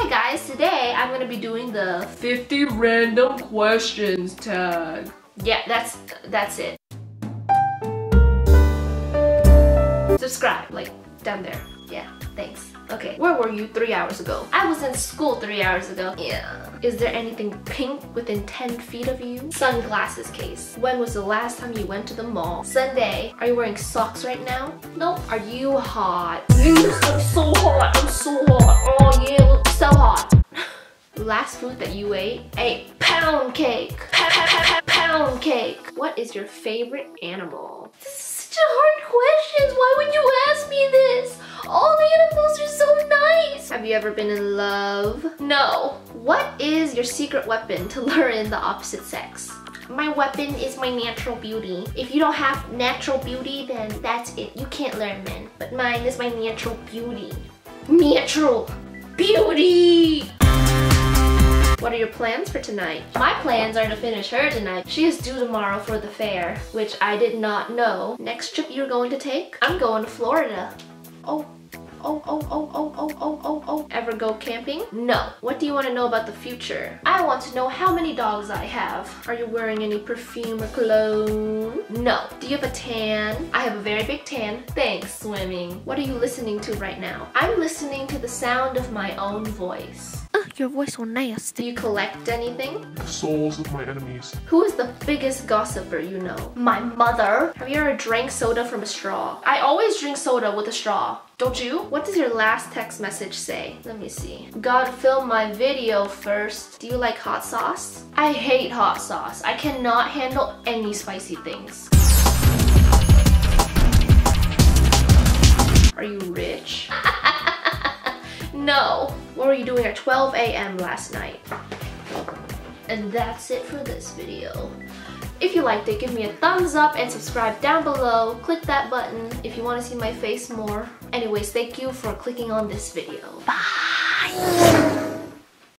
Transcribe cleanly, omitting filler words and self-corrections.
Hi guys, today I'm going to be doing the 50 random questions tag. Yeah, that's it. Subscribe, like down there. Yeah, thanks. Okay, where were you 3 hours ago? I was in school 3 hours ago. Yeah. Is there anything pink within 10 feet of you? Sunglasses case. When was the last time you went to the mall? Sunday. Are you wearing socks right now? Nope. Are you hot? Yes, I'm so hot. I'm so hot. Oh yeah, so hot. Last food that you ate? A pound cake. Pound cake. What is your favorite animal? This is such a hard question. Why would you ask me this? All the animals are so nice! Have you ever been in love? No. What is your secret weapon to lure in the opposite sex? My weapon is my natural beauty. If you don't have natural beauty, then that's it. You can't lure men. But mine is my natural beauty. Natural beauty! What are your plans for tonight? My plans are to finish her tonight. She is due tomorrow for the fair, which I did not know. Next trip you're going to take? I'm going to Florida. Ever go camping? No. What do you want to know about the future? I want to know how many dogs I have. Are you wearing any perfume or cologne? No. Do you have a tan? I have a very big tan. Thanks, swimming. What are you listening to right now? I'm listening to the sound of my own voice. Ugh, your voice so nasty. Do you collect anything? The souls of my enemies. Who is the biggest gossiper you know? My mother. Have you ever drank soda from a straw? I always drink soda with a straw. Don't you? What does your last text message say? Let me see. God, film my video first. Do you like hot sauce? I hate hot sauce. I cannot handle any spicy things. Are you rich? No. What were you doing at 12 a.m. last night? And that's it for this video. If you liked it, give me a thumbs up and subscribe down below. Click that button if you want to see my face more. Anyways, thank you for clicking on this video. Bye!